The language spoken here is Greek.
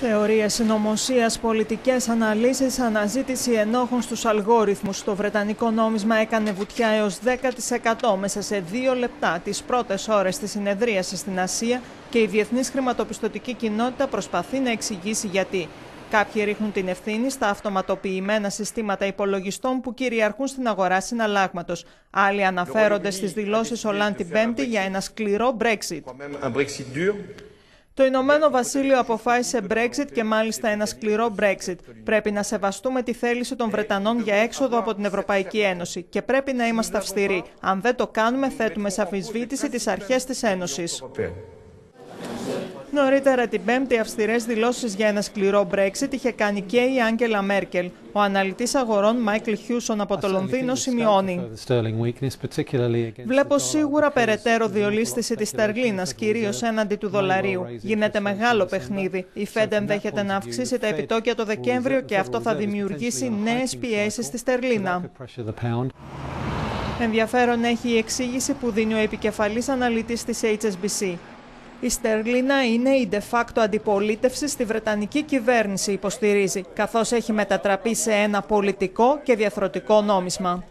Θεωρίες συνωμοσίας, πολιτικές αναλύσεις, αναζήτηση ενόχων στους αλγόριθμους. Το βρετανικό νόμισμα έκανε βουτιά έως 10% μέσα σε 2 λεπτά τις πρώτες ώρες της συνεδρίασης στην Ασία και η διεθνής χρηματοπιστωτική κοινότητα προσπαθεί να εξηγήσει γιατί. Κάποιοι ρίχνουν την ευθύνη στα αυτοματοποιημένα συστήματα υπολογιστών που κυριαρχούν στην αγορά συναλλάγματος. Άλλοι αναφέρονται στις δηλώσεις Ολάντ την Πέμπτη για ένα σκληρό Brexit. Το Ηνωμένο Βασίλειο αποφάσισε Brexit και μάλιστα ένα σκληρό Brexit. Πρέπει να σεβαστούμε τη θέληση των Βρετανών για έξοδο από την Ευρωπαϊκή Ένωση και πρέπει να είμαστε αυστηροί. Αν δεν το κάνουμε, θέτουμε σε αμφισβήτηση τις αρχές της Ένωσης. Νωρίτερα την Πέμπτη, αυστηρές δηλώσεις για ένα σκληρό Brexit είχε κάνει και η Άγγελα Μέρκελ. Ο αναλυτής αγορών Μάικλ Χιούσον από το Λονδίνο σημειώνει: «Βλέπω σίγουρα περαιτέρω διολίσθηση της στερλίνας, κυρίως έναντι του δολαρίου. Γίνεται μεγάλο παιχνίδι. Η Fed ενδέχεται να αυξήσει τα επιτόκια το Δεκέμβριο και αυτό θα δημιουργήσει νέες πιέσεις στη στερλίνα». Ενδιαφέρον έχει η εξήγηση που δίνει ο επικεφαλής αναλυτής της HSBC. Η στερλίνα είναι η de facto αντιπολίτευση στη Βρετανική κυβέρνηση, υποστηρίζει, καθώς έχει μετατραπεί σε ένα πολιτικό και διαθρωτικό νόμισμα.